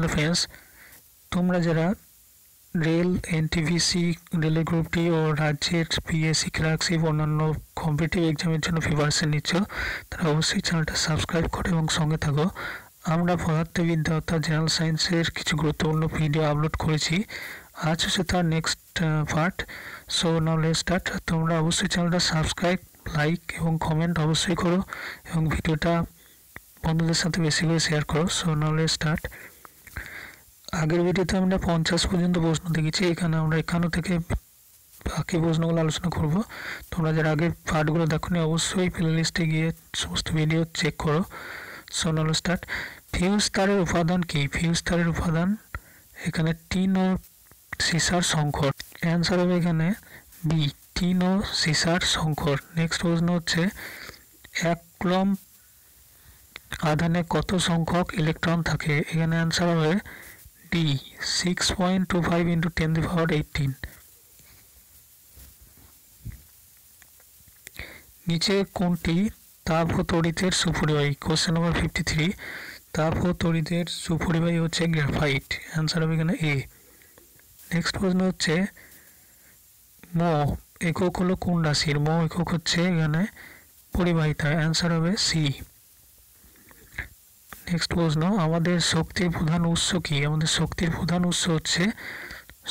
Hello friends, তোমরা যারা rail NTPC রেলের গ্রুপটি ও রাজ্যের পিএসসি ক্লার্কশিপ এবং অন্যান্য কম্পিটিটিভ এক্সামের জন্য প্রিপারেশন নিচ্ছ তারা অবশ্যই চ্যানেলটা সাবস্ক্রাইব করো এবং সঙ্গে থাকো। আমরা পদার্থবিদ্যা অর্থাৎ জেনারেল সায়েন্সের কিছু গুরুত্বপূর্ণ ভিডিও আপলোড করেছি, আজ হচ্ছে তার next part. So now let's start. তোমরা অবশ্যই চ্যানেলটা সাবস্ক্রাইব, লাইক এবং কমেন্ট অবশ্যই করো এবং ভিডিওটা বন্ধুদের সাথে বেশি করে শেয়ার করো। So now let's start. আগের ভিডিওতে আমরা 50 পর্যন্ত প্রশ্ন দেখেছি, এখান থেকে বাকি প্রশ্নগুলো আলোচনা করব। তোমরা যারা আগের পার্টগুলো দেখো নি অবশ্যই প্লে লিস্টে গিয়ে সমস্ত ভিডিও চেক করো। So now let's start. Fuse তারের উপাদান কি? ফিউজ তারের উপাদান এখানে টিন ও সিসার সংকর। অ্যান্সার হবে এখানে বি, টিন ও সিসার সংকর। নেক্সট প্রশ্ন হচ্ছে 1 কুলম্ব আধানে কত সংখ্যক ইলেকট্রন থাকে? এখানে অ্যান্সার হবে ডি, 6.25 ইন্টু 10^18। নিচে কোনটি তাপ ও তড়িতের সুপরিবাহী? কোশ্চেন নম্বর 53। তাপ ও তড়িতের সুপরিবাহী হচ্ছে গ্রাফাইট। অ্যান্সার হবে এখানে এ। নেক্সট প্রশ্ন হচ্ছে মো একক হলো কোন রাশির? মো একক হচ্ছে এখানে পরিবাহিতা। অ্যান্সার হবে সি। নেক্সট প্রশ্ন, আমাদের শক্তির প্রধান উৎস কি? আমাদের শক্তির প্রধান উৎস হচ্ছে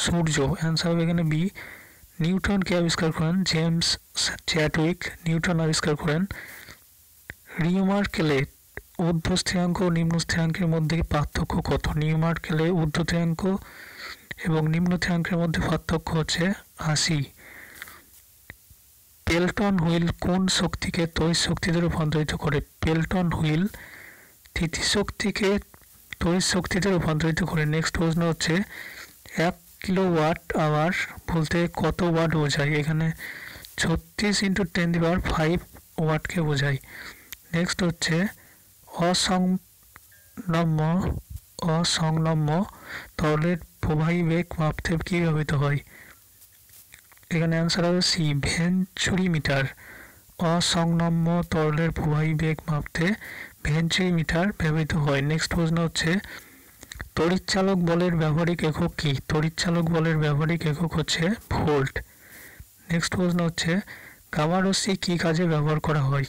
সূর্য। অ্যান্সার হবে এখানে বি। নিউটন কে আবিষ্কার করেন? জেমস চ্যাডউইক নিউটন আবিষ্কার করেন। নিউমার্কেলে ঊর্ধ্ব স্থিরাঙ্ক ও নিম্ন স্থিরাঙ্কের মধ্যে পার্থক্য কত? নিউমার্কেলে ঊর্ধ্ব স্থিরাঙ্ক এবং নিম্ন স্থিরাঙ্কের মধ্যে পার্থক্য হচ্ছে 80। পেলটন হুইল কোন শক্তিকে তড়িৎ শক্তিতে রূপান্তরিত করে? পেলটন হুইল স্থিতিশক্তিকে তড়িৎ শক্তিতে রূপান্তরিত করে। নেক্সট প্রশ্ন হচ্ছে 1 কিলোওয়াট আওয়ার বলতে কত ওয়াট বোঝায়? এখানে 36 × 10^5 ওয়াটকে বোঝায়। নেক্সট হচ্ছে অসংলম্ব তরলের প্রবাহী বেগ মাপতে কী ব্যবহৃত হয়? এখানে অ্যান্সার হবে সি, ভেঞ্চুরিমিটার। অসংলম্ব তরলের প্রবাহী বেগ মাপতে ভেঞ্চুরিমিটার ব্যবহৃত হয়। নেক্সট প্রশ্ন হচ্ছে তড়িৎচালক বলের ব্যবহারিক একক কী? তড়িৎচালক বলের ব্যবহারিক একক হচ্ছে ভোল্ট। নেক্সট প্রশ্ন হচ্ছে গামা রশ্মি কী কাজে ব্যবহার করা হয়?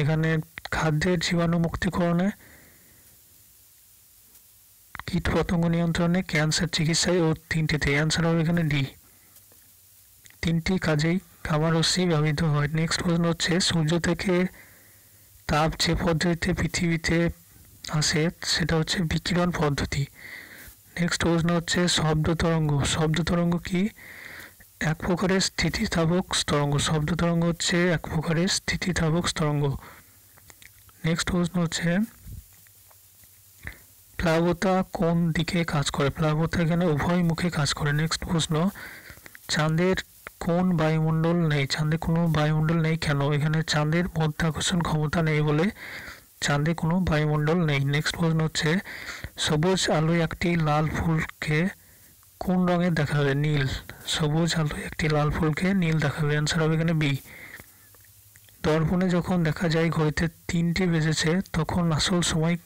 এখানে খাদ্যের জীবাণু মুক্তিকরণে, কীট পতঙ্গ নিয়ন্ত্রণে, ক্যান্সার চিকিৎসায় ও 3টিতে। অ্যান্সার হবে এখানে ডি, 3টি কাজেই গামা রশ্মি ব্যবহৃত হয়। নেক্সট প্রশ্ন হচ্ছে সূর্য থেকে তাপ যে পদ্ধতিতে পৃথিবীতে আসে সেটা হচ্ছে বিকিরণ পদ্ধতি। নেক্সট প্রশ্ন হচ্ছে শব্দ তরঙ্গ। শব্দ তরঙ্গ কি? এক প্রকারের স্থিতিস্থাপক তরঙ্গ। শব্দ তরঙ্গ হচ্ছে এক প্রকারের স্থিতিস্থাপক তরঙ্গ। নেক্সট প্রশ্ন হচ্ছে প্লাবতা কোন দিকে কাজ করে? প্লাবতা এখানে উভয় মুখে কাজ করে। নেক্সট প্রশ্ন, চাঁদের কোন বায়ুমণ্ডল নেই? চাঁদের কোনো বায়ুমণ্ডল নেই কেন? এখানে চাঁদের মধ্যাকর্ষণ ক্ষমতা নেই বলে চাঁদে কোনো বায়ুমণ্ডল নেই। নেক্সট প্রশ্ন হচ্ছে সবুজ আলোয় একটি লাল ফুলকে কোন রঙে দেখাবে? নীল। সবুজ আলোয় একটি লাল ফুলকে নীল দেখাবে। অ্যান্সার হবে এখানে বি। দর্পণে যখন দেখা যায় ঘড়িতে 3টি বেজেছে তখন আসল সময়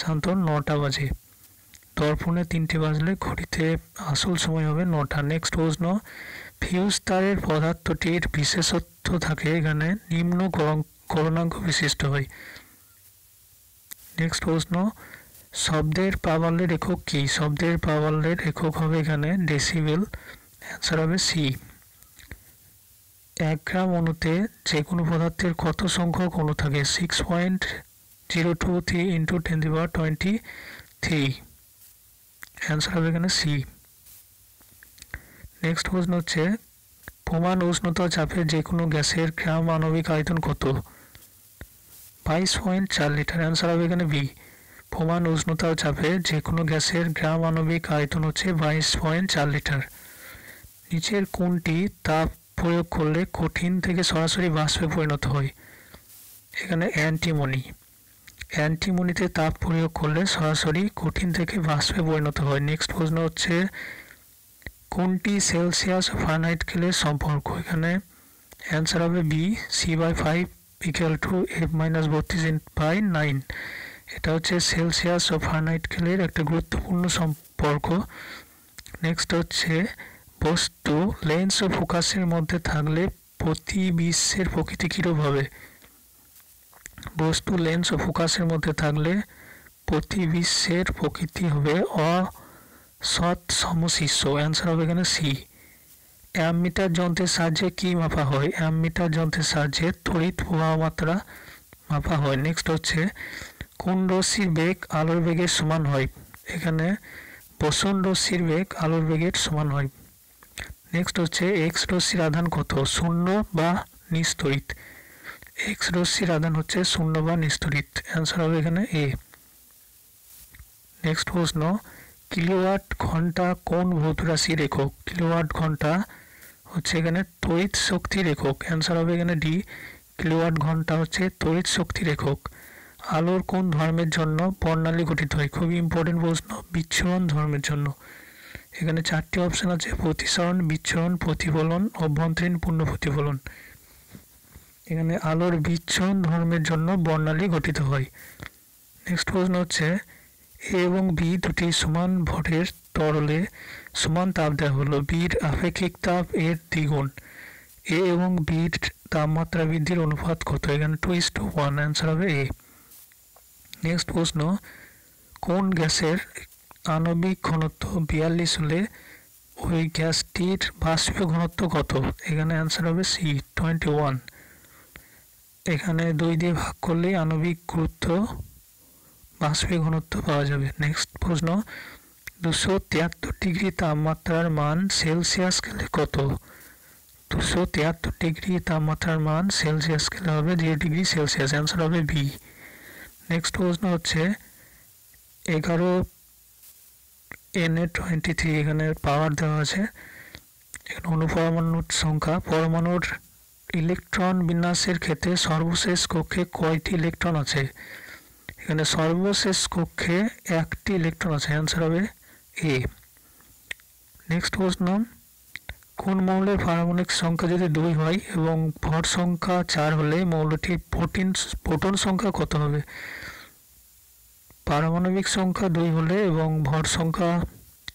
সাধারণত 9টা বাজে। দর্পণে 3টে বাজলে ঘড়িতে আসল সময় হবে 9টা। নেক্সট প্রশ্ন, ফিউজ তারের পদার্থটির বিশেষত্ব থাকে? এখানে নিম্ন গলনাঙ্ক বিশিষ্ট হয়। নেক্সট প্রশ্ন, শব্দের প্রাবল্যের একক কী? শব্দের প্রাবল্যের একক হবে এখানে ডেসিবেল। অ্যান্সার হবে সি। 1 গ্রাম অণুতে যে কোনো পদার্থের কত সংখ্যক অণু থাকে? 6.023 ইন্টু 10^23। অ্যান্সার হবে এখানে সি। নেক্সট প্রশ্ন হচ্ছে প্রমাণ উষ্ণতা চাপে যে কোনো গ্যাসের গ্রাম আণবিক আয়তন কত? 22.4 লিটার। অ্যান্সার হবে এখানে বি। প্রমাণ উষ্ণতা চাপে যে কোনো গ্যাসের গ্রাম আণবিক আয়তন হচ্ছে 22.4 লিটার। নিচের কোনটি তাপ প্রয়োগ করলে কঠিন থেকে সরাসরি বাষ্পে পরিণত হয়? এখানে অ্যান্টিমনি। অ্যান্টিমনিতে তাপ প্রয়োগ করলে সরাসরি কঠিন থেকে বাষ্পে পরিণত হয়। নেক্সট প্রশ্ন হচ্ছে কোনটি সেলসিয়াস ও ফারেনহাইট স্কেলের সম্পর্ক? এখানে অ্যান্সার হবে বি, C/5 = F-32/9। এটা হচ্ছে সেলসিয়াস ও ফারেনহাইট খেলের একটা গুরুত্বপূর্ণ সম্পর্ক। নেক্সট হচ্ছে বস্তু লেন্স ও ফোকাসের মধ্যে থাকলে প্রতিবিম্বের প্রকৃতি কিরূপ হবে? বস্তু লেন্স ও ফোকাসের মধ্যে থাকলে প্রতিবিম্বের প্রকৃতি হবে অসৎসমশীর্ষ। অ্যান্সার হবে এখানে সি। অ্যামমিটার যন্ত্রের সাহায্যে কি মাপা হয়? অ্যামমিটার যন্ত্রের সাহায্যে তড়িৎ প্রবাহ মাত্রা মাপা হয়। নেক্সট হচ্ছে কোন রশ্মির বেগ আলোর বেগের সমান হয়? এখানে বসন রশ্মির বেগ আলোর বেগের সমান হয়। নেক্সট হচ্ছে এক্স রশ্মির আধান কত? শূন্য বা নিস্তড়িত। এক্স রশ্মির আধান হচ্ছে শূন্য বা নিস্তড়িত। অ্যান্সার হবে এখানে এ। নেক্সট প্রশ্ন কিলোওয়াট ঘন্টা কোন ভৌতরাশির একক? কিলোওয়াট ঘন্টা হচ্ছে এখানে তড়িৎ শক্তির একক। অ্যান্সার হবে এখানে ডি। কিলোওয়াট ঘন্টা হচ্ছে তড়িৎ শক্তির একক। আলোর কোন ধর্মের জন্য বর্ণালী গঠিত হয়? খুবই ইম্পর্টেন্ট প্রশ্ন, বিচ্ছুরণ ধর্মের জন্য। এখানে চারটি অপশান আছে, প্রতিসরণ, বিচ্ছুরণ, প্রতিফলন, অভ্যন্তরীণ পূর্ণ প্রতিফলন। এখানে আলোর বিচ্ছুরণ ধর্মের জন্য বর্ণালী গঠিত হয়। নেক্সট প্রশ্ন হচ্ছে এ এবং বি দুটি সমান ভরের তরলে সমান তাপ দেওয়া হলো, বির আপেক্ষিক তাপ এর দ্বিগুণ, এ এবং বির তাপমাত্রা বৃদ্ধির অনুপাত কত? এখানে 2:1। অ্যান্সার হবে এ। নেক্সট প্রশ্ন কোন গ্যাসের আণবিক ঘনত্ব 42 হলে ওই গ্যাসটির বাষ্প ঘনত্ব কত? এখানে অ্যান্সার হবে সি, 21। এখানে 2 দিয়ে ভাগ করলে আণবিক গুরুত্ব বাষ্পীয় ঘনত্ব পাওয়া যাবে। নেক্সট প্রশ্ন 273 ডিগ্রি তাপমাত্রার মান সেলসিয়াস স্কেলে কত? 273 ডিগ্রি তাপমাত্রার মান সেলসিয়াস স্কেলে হবে 0 ডিগ্রি সেলসিয়াস। অ্যান্সার হবে বি। নেক্সট প্রশ্ন হচ্ছে 11Na23 এখানে পাওয়ার দেওয়া আছে। এখানে অনুপরমাণুর সংখ্যা, পরমাণুর ইলেকট্রন বিন্যাসের ক্ষেত্রে সর্বশেষ কক্ষে কয়টি ইলেকট্রন আছে? এখানে সর্বশেষ কক্ষে একটি ইলেকট্রন আছে। অ্যান্সার হবে এ। নেক্সট প্রশ্ন কোন মৌলের পারমাণবিক সংখ্যা যদি 2 হয় এবং ভর সংখ্যা 4 হলে মৌলটির প্রোটন সংখ্যা কত হবে? পারমাণবিক সংখ্যা 2 হলে এবং ভর সংখ্যা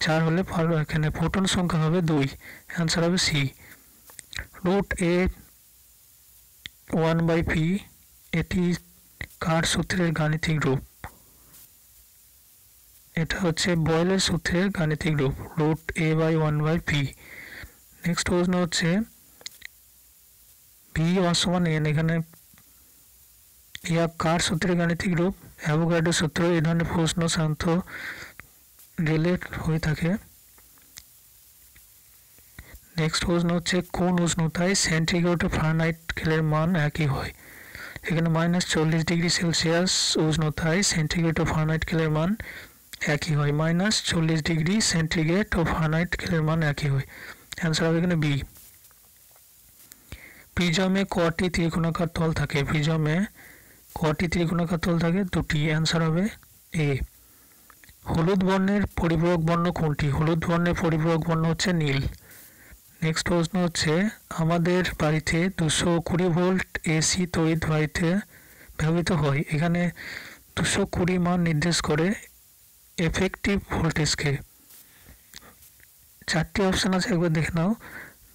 4 হলে এখানে প্রোটন সংখ্যা হবে 2। অ্যান্সার হবে সি। √A(1/p) এটি কার সূত্রের গাণিতিক রূপ? এটা হচ্ছে বয়েলের সূত্রের গাণিতিক রূপ, √A/1/p। নেক্সট প্রশ্ন হচ্ছে V=n এখানে ইয়া কার সূত্রের গাণিতিক রূপ? অ্যাভোগাড্রো সূত্র। এই ধরনের প্রশ্ন সাধারণত রিলেট হয়ে থাকে। নেক্সট প্রশ্ন হচ্ছে কোন উষ্ণতায় সেন্টিগ্রেড ও ফারেনহাইট স্কেলের মান একই হয়? এখানে -40 ডিগ্রি সেলসিয়াস উষ্ণতায় সেন্টিগ্রেড ও ফারেনহাইট স্কেলের মান একই হয়। -40 ডিগ্রি সেন্টিগ্রেড ও ফারেনহাইট স্কেলের মান একই হয়। অ্যান্সার হবে এখানে বি। প্রিজমে কটি ত্রিকোণাকার তল থাকে? প্রিজমে কটি ত্রিকোণাকার তল থাকে? 2টি। অ্যান্সার হবে এ। হলুদ বর্ণের পরিপূরক বর্ণ কোনটি? হলুদ বর্ণের পরিপূরক বর্ণ হচ্ছে নীল। নেক্সট প্রশ্ন হচ্ছে আমাদের বাড়িতে 220 ভোল্ট এসি তড়িৎ বাড়িতে ব্যবহৃত হয়। এখানে 220 মান নির্দেশ করে এফেক্টিভ ভোল্টেজকে। চারটি অপশান আছে, একবার দেখে নাও।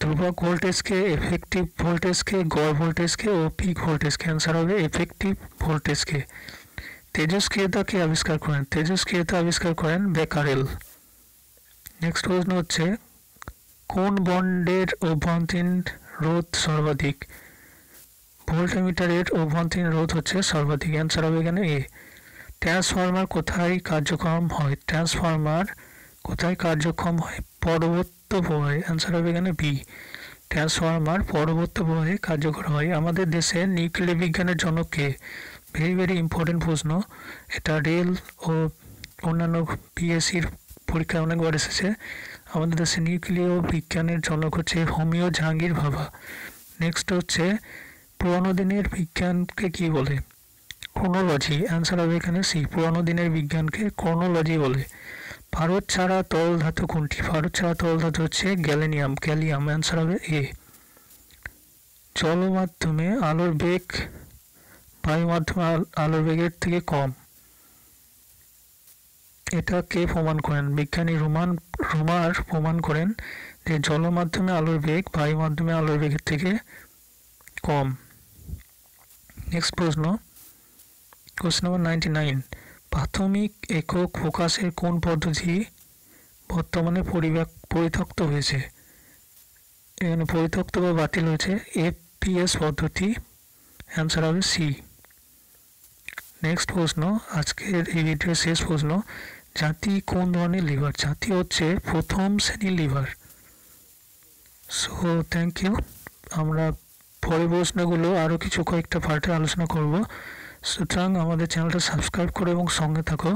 ধ্রুবক ভোল্টেজকে, এফেক্টিভ ভোল্টেজকে, গড় ভোল্টেজকে ও পিক ভোল্টেজকে। অ্যান্সার হবে এফেক্টিভ ভোল্টেজকে। তেজস্ক্রিয়তাকে আবিষ্কার করেন? তেজস্ক্রিয়তা আবিষ্কার করেন বেকারেল। নেক্সট প্রশ্ন হচ্ছে কোন বন্ডের অভ্যন্তরীণ রোধ সর্বাধিক? ভোল্টমিটারের অভ্যন্তরীণ রোধ হচ্ছে সর্বাধিক। অ্যান্সার হবে এখানে এ। ট্রান্সফরমার কোথায় কার্যক্ষম হয়? ট্রান্সফরমার কোথায় কার্যক্ষম হয়? পর্বত্য প্রবাহে। অ্যান্সার হবে এখানে বি। ট্রান্সফরমার পর্বত্য প্রবাহে কার্যকর হয়। আমাদের দেশে নিউক্লিয়ার বিজ্ঞানের জনককে? ভেরি ইম্পর্টেন্ট প্রশ্ন, এটা রেল ও অন্যান্য পিএসসির পরীক্ষায় অনেকবার এসেছে। আমাদের দেশে নিউক্লিয় বিজ্ঞানের জনক হচ্ছে হোমিও জাহাঙ্গীর ভাবা। নেক্সট হচ্ছে পুরানো দিনের বিজ্ঞানকে কি বলে? ক্রোনোলজি। অ্যান্সার হবে এখানে সি। পুরানো দিনের বিজ্ঞানকে ক্রোনোলজি বলে। ভারত ছাড়া তরল ধাতু কোনটি? ভারত ছাড়া তরল ধাতু হচ্ছে গ্যালিয়াম, গ্যালিয়াম। অ্যান্সার হবে এ। জলমাধ্যমে আলোর বেগ বায়ু মাধ্যমে আলোর বেগের থেকে কম। এটাকে প্রমাণ করেন বিজ্ঞানী রোমার প্রমাণ করেন যে জল মাধ্যমে আলোর বেগ বায়ু মাধ্যমে আলোর বেগের থেকে কম। নেক্সট প্রশ্ন, কোশ্চেন নম্বর 99, প্রাথমিক একক ফোকাসের কোন পদ্ধতি বর্তমানে পরিত্যক্ত হয়েছে? এখানে পরিত্যক্ত বা বাতিল হয়েছে এফপিএস পদ্ধতি। অ্যান্সার হবে সি। নেক্সট প্রশ্ন, আজকের এই ভিডিওর শেষ প্রশ্ন, জাতি কোন ধরনের লিভার? জাতি হচ্ছে প্রথম শ্রেণীর লিভার। So thank you. আমরা পরের প্রশ্নগুলো আরও কয়েকটা পার্টে আলোচনা করব। সুতরাং আমাদের চ্যানেলটা সাবস্ক্রাইব করো এবং সঙ্গে থাকো।